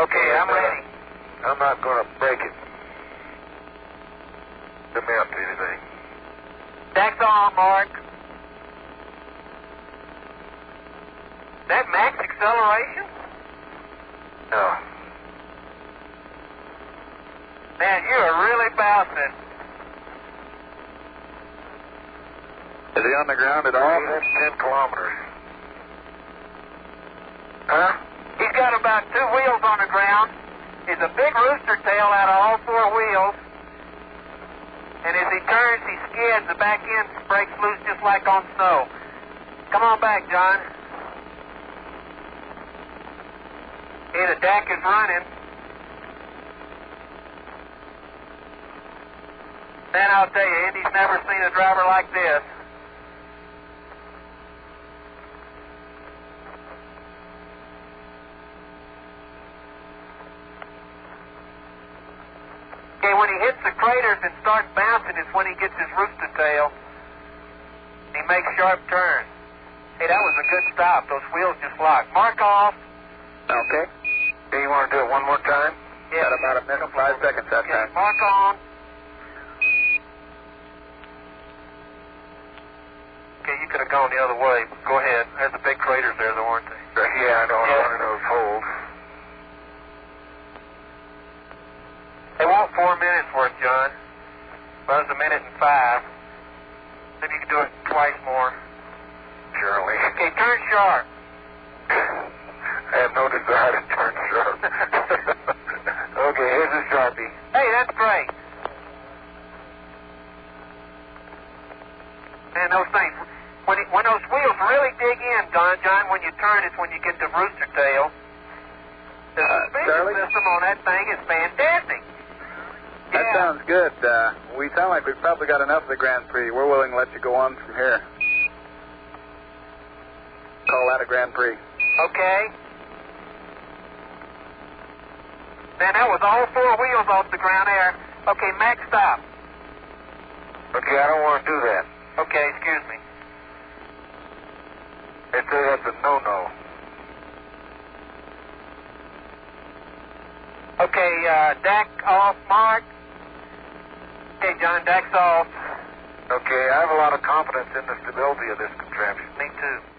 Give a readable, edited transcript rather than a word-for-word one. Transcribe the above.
Okay, I'm ready. I'm not going to break it. Amount to anything. That's all, Mark. That max acceleration? No. Man, you are really bouncing. Is he on the ground at all? That's 10 kilometers. Huh? He's got about two wheels on the ground. He's a big rooster tail out of all four wheels. And as he turns, he skids. The back end breaks loose just like on snow. Come on back, John. Hey, the DAC is running. Man, I'll tell you, Andy's never seen a driver like this. Okay, when he hits the craters and starts bouncing is when he gets his rooster tail. He makes sharp turns. Hey, that was a good stop. Those wheels just locked. Mark off. Okay. Do you want to do it one more time? Yeah. Got about a minute, 5 seconds that time. Mark on. Okay, you could have gone the other way. Go ahead. There's the big craters there, though, aren't they? Yeah, I know. Yeah. One of those holes. They want 4 minutes worth, John. Well, that was 1:05. Maybe you can do it twice more. Surely. Okay, turn sharp. I have no desire to turn sharp. Okay, here's a Sharpie. Hey, that's great. Man, those things. When those wheels really dig in, John, when you turn, it's when you get the rooster tail. The suspension system on that thing is fantastic. Yeah. That sounds good. We sound like we've probably got enough of the Grand Prix. We're willing to let you go on from here. Call that a Grand Prix. Okay. Man, that was all four wheels off the ground there. Okay, Max, stop. Okay, I don't want to do that. Okay, excuse me. They say that's a no-no. Okay, DAC off, Mark. Okay, John, DAC's off. Okay, I have a lot of confidence in the stability of this contraption. Me too.